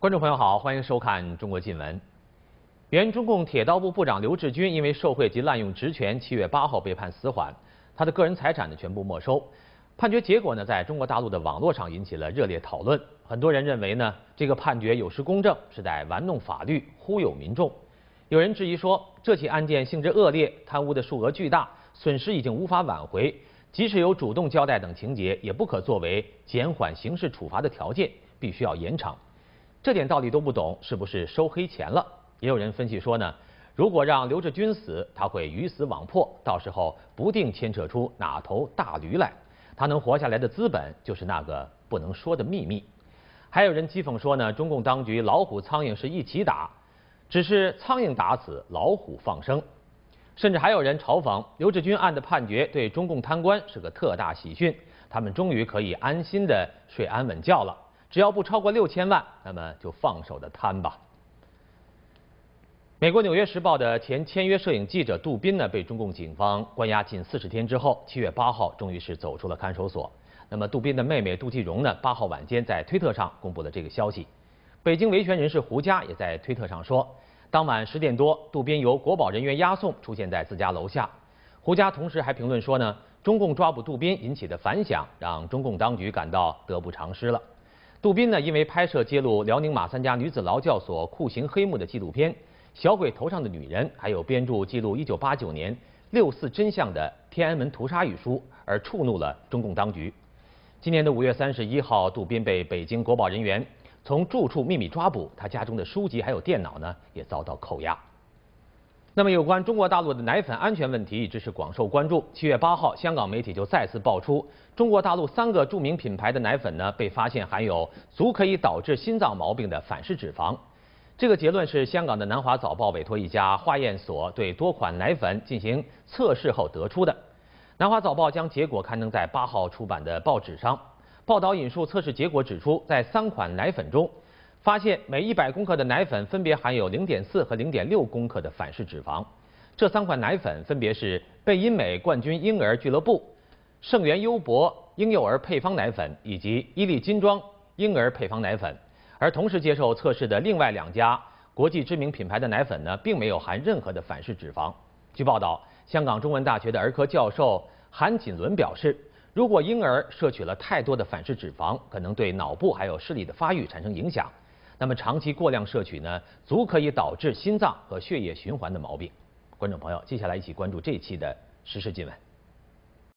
观众朋友好，欢迎收看《中国近闻》。原中共铁道部部长刘志军因为受贿及滥用职权，7月8号被判死缓，他的个人财产呢全部没收。判决结果呢，在中国大陆的网络上引起了热烈讨论。很多人认为呢，这个判决有失公正，是在玩弄法律、忽悠民众。有人质疑说，这起案件性质恶劣，贪污的数额巨大，损失已经无法挽回，即使有主动交代等情节，也不可作为减缓刑事处罚的条件，必须要严惩。 这点道理都不懂，是不是收黑钱了？也有人分析说呢，如果让刘志军死，他会鱼死网破，到时候不定牵扯出哪头大驴来。他能活下来的资本就是那个不能说的秘密。还有人讥讽说呢，中共当局老虎苍蝇是一起打，只是苍蝇打死，老虎放生。甚至还有人嘲讽刘志军案的判决对中共贪官是个特大喜讯，他们终于可以安心的睡安稳觉了。 只要不超过6000万，那么就放手的贪吧。美国《纽约时报》的前签约摄影记者杜宾呢，被中共警方关押近40天之后，7月8号终于是走出了看守所。那么杜宾的妹妹杜季荣呢，8号晚间在推特上公布了这个消息。北京维权人士胡佳也在推特上说，当晚10点多，杜宾由国保人员押送出现在自家楼下。胡佳同时还评论说呢，中共抓捕杜宾引起的反响，让中共当局感到得不偿失了。 杜宾呢，因为拍摄揭露辽宁马三家女子劳教所酷刑黑幕的纪录片《小鬼头上的女人》，还有编著记录1989年6·4真相的天安门屠杀一书，而触怒了中共当局。今年的5月31号，杜宾被北京国保人员从住处秘密抓捕，他家中的书籍还有电脑呢，也遭到扣押。那么，有关中国大陆的奶粉安全问题一直是广受关注。7月8号，香港媒体就再次爆出中国大陆3个著名品牌的奶粉呢，被发现含有足可以导致心脏毛病的反式脂肪。这个结论是香港的南华早报委托一家化验所对多款奶粉进行测试后得出的。南华早报将结果刊登在8号出版的报纸上。报道引述测试结果指出，在3款奶粉中， 发现每100公克的奶粉分别含有0.4和0.6公克的反式脂肪。这3款奶粉分别是贝因美冠军婴儿俱乐部、圣元优博婴幼儿配方奶粉以及伊利金装婴儿配方奶粉。而同时接受测试的另外2家国际知名品牌的奶粉呢，并没有含任何的反式脂肪。据报道，香港中文大学的儿科教授韩锦伦表示， 如果婴儿摄取了太多的反式脂肪，可能对脑部还有视力的发育产生影响。那么长期过量摄取呢，足可以导致心脏和血液循环的毛病。观众朋友，接下来一起关注这一期的时事新闻。